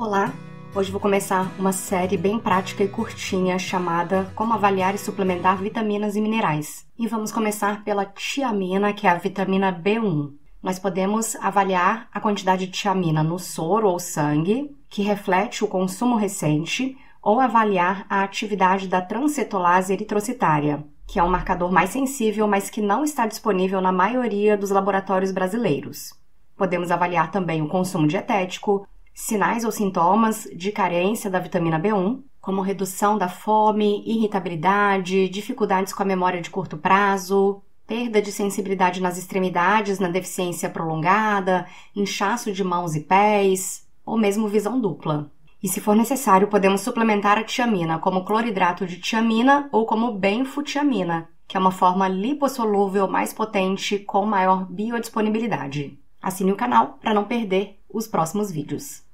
Olá! Hoje vou começar uma série bem prática e curtinha chamada Como Avaliar e Suplementar Vitaminas e Minerais. E vamos começar pela tiamina, que é a vitamina B1. Nós podemos avaliar a quantidade de tiamina no soro ou sangue, que reflete o consumo recente, ou avaliar a atividade da transketolase eritrocitária, que é um marcador mais sensível, mas que não está disponível na maioria dos laboratórios brasileiros. Podemos avaliar também o consumo dietético, sinais ou sintomas de carência da vitamina B1, como redução da fome, irritabilidade, dificuldades com a memória de curto prazo, perda de sensibilidade nas extremidades, na deficiência prolongada, inchaço de mãos e pés, ou mesmo visão dupla. E se for necessário, podemos suplementar a tiamina como cloridrato de tiamina ou como benfotiamina, que é uma forma lipossolúvel mais potente com maior biodisponibilidade. Assine o canal para não perder os próximos vídeos.